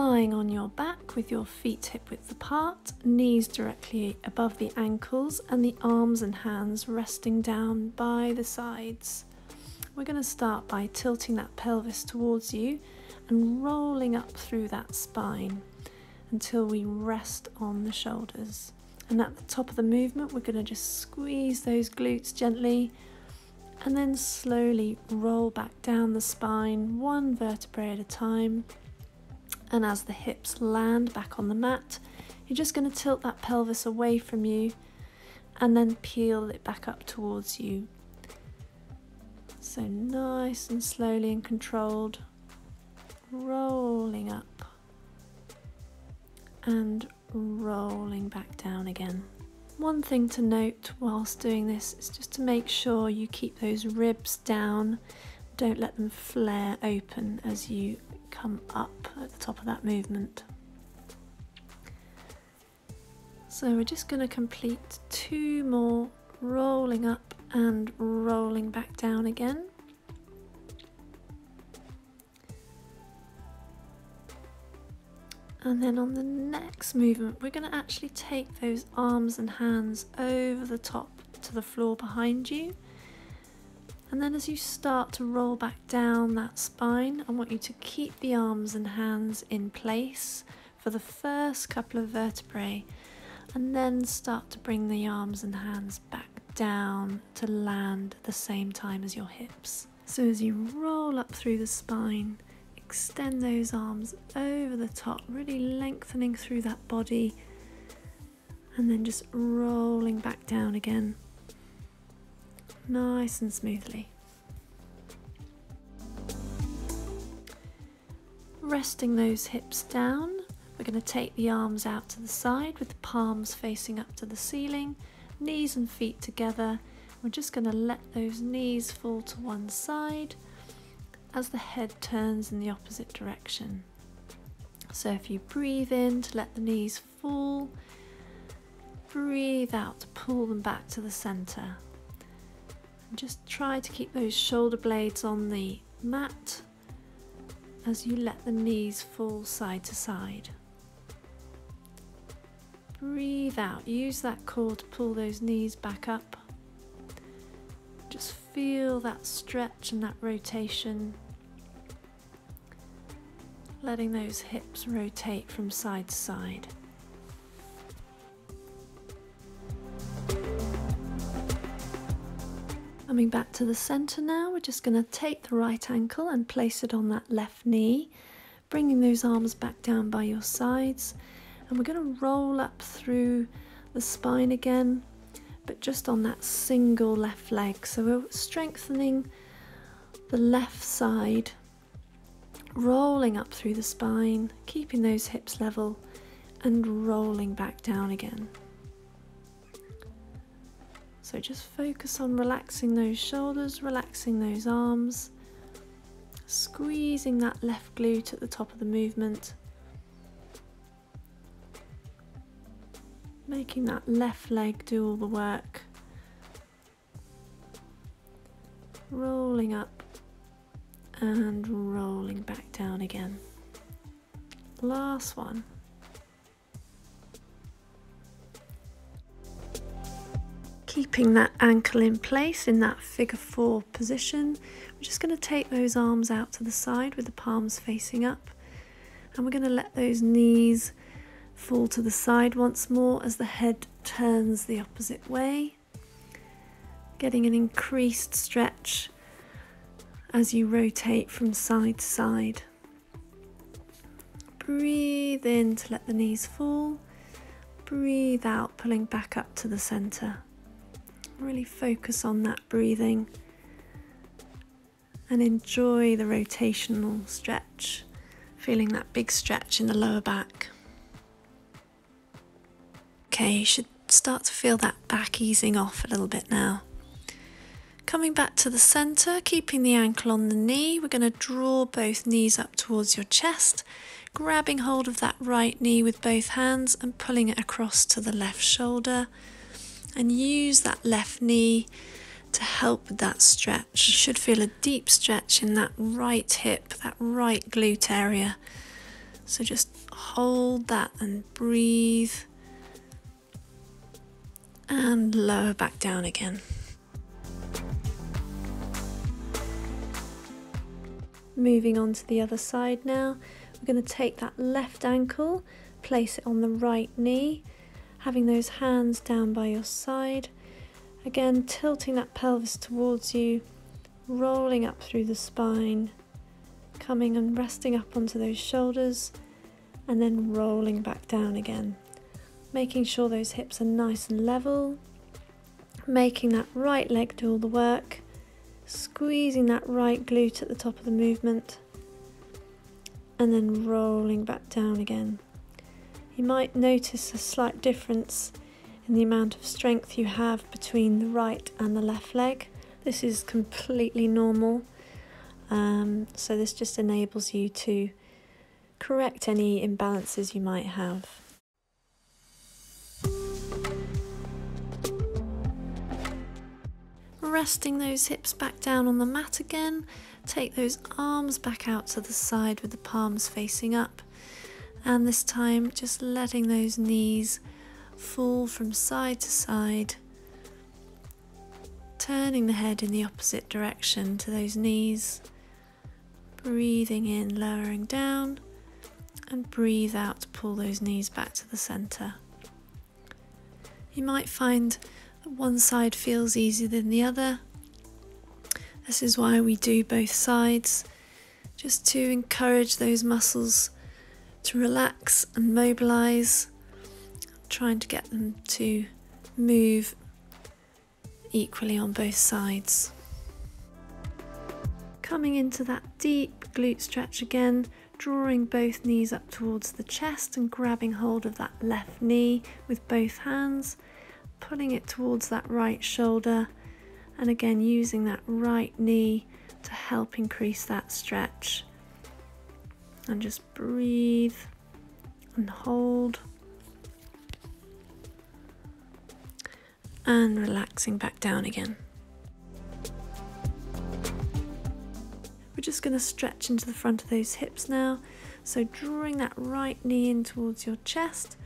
lying on your back with your feet hip width apart, knees directly above the ankles, and the arms and hands resting down by the sides. We're going to start by tilting that pelvis towards you and rolling up through that spine until we rest on the shoulders. And at the top of the movement, we're going to just squeeze those glutes gently and then slowly roll back down the spine, one vertebrae at a time. And as the hips land back on the mat, you're just going to tilt that pelvis away from you and then peel it back up towards you. So nice and slowly and controlled, rolling up and rolling back down again. One thing to note whilst doing this is just to make sure you keep those ribs down. Don't let them flare open as you come up at the top of that movement. So we're just going to complete two more, rolling up and rolling back down again. And then on the next movement, we're going to actually take those arms and hands over the top to the floor behind you. And then as you start to roll back down that spine, I want you to keep the arms and hands in place for the first couple of vertebrae, and then start to bring the arms and hands back down to land at the same time as your hips. So as you roll up through the spine, extend those arms over the top, really lengthening through that body, and then just rolling back down again, nice and smoothly. Resting those hips down, we're going to take the arms out to the side with the palms facing up to the ceiling, knees and feet together. We're just going to let those knees fall to one side as the head turns in the opposite direction. So if you breathe in to let the knees fall, breathe out to pull them back to the center. And just try to keep those shoulder blades on the mat as you let the knees fall side to side. Breathe out, use that core to pull those knees back up. Just feel that stretch and that rotation, letting those hips rotate from side to side. Coming back to the center now, we're just going to take the right ankle and place it on that left knee, bringing those arms back down by your sides, and we're going to roll up through the spine again, but just on that single left leg. So we're strengthening the left side, rolling up through the spine, keeping those hips level and rolling back down again. So just focus on relaxing those shoulders, relaxing those arms, squeezing that left glute at the top of the movement, making that left leg do all the work, rolling up and rolling back down again. Last one. Keeping that ankle in place in that figure 4 position, we're just going to take those arms out to the side with the palms facing up, and we're going to let those knees fall to the side once more as the head turns the opposite way, getting an increased stretch as you rotate from side to side. Breathe in to let the knees fall, breathe out, pulling back up to the center. Really focus on that breathing and enjoy the rotational stretch, feeling that big stretch in the lower back. Okay, you should start to feel that back easing off a little bit now. Coming back to the center, keeping the ankle on the knee, we're going to draw both knees up towards your chest, grabbing hold of that right knee with both hands and pulling it across to the left shoulder. And use that left knee to help with that stretch. You should feel a deep stretch in that right hip, that right glute area. So just hold that and breathe, and lower back down again. Moving on to the other side now, we're going to take that left ankle, place it on the right knee, having those hands down by your side, again tilting that pelvis towards you, rolling up through the spine, coming and resting up onto those shoulders, and then rolling back down again, making sure those hips are nice and level, making that right leg do all the work, squeezing that right glute at the top of the movement, and then rolling back down again. You might notice a slight difference in the amount of strength you have between the right and the left leg. This is completely normal. So this just enables you to correct any imbalances you might have. Resting those hips back down on the mat again, take those arms back out to the side with the palms facing up, and this time just letting those knees fall from side to side, turning the head in the opposite direction to those knees. Breathing in, lowering down, and breathe out to pull those knees back to the centre. You might find that one side feels easier than the other. This is why we do both sides, just to encourage those muscles to relax and mobilise, trying to get them to move equally on both sides. Coming into that deep glute stretch again, drawing both knees up towards the chest and grabbing hold of that left knee with both hands, pulling it towards that right shoulder, and again using that right knee to help increase that stretch. And just breathe and hold, and relaxing back down again. We're just going to stretch into the front of those hips now, so drawing that right knee in towards your chest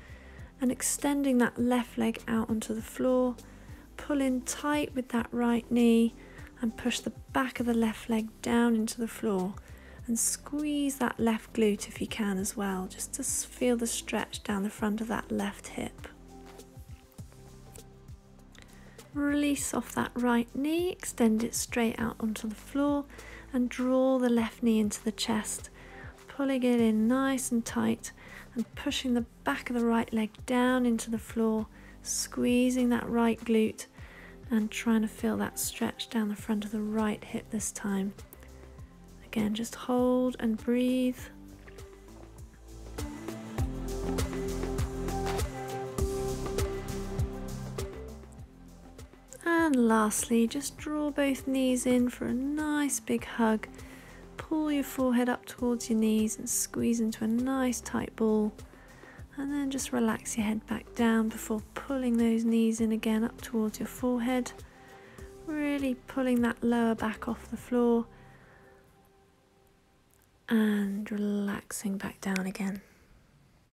and extending that left leg out onto the floor. Pull in tight with that right knee and push the back of the left leg down into the floor, and squeeze that left glute if you can as well, just to feel the stretch down the front of that left hip. Release off that right knee, extend it straight out onto the floor, and draw the left knee into the chest, pulling it in nice and tight and pushing the back of the right leg down into the floor, squeezing that right glute and trying to feel that stretch down the front of the right hip this time. Again, just hold and breathe. And lastly, just draw both knees in for a nice big hug, pull your forehead up towards your knees and squeeze into a nice tight ball, and then just relax your head back down before pulling those knees in again up towards your forehead, really pulling that lower back off the floor, and relaxing back down again.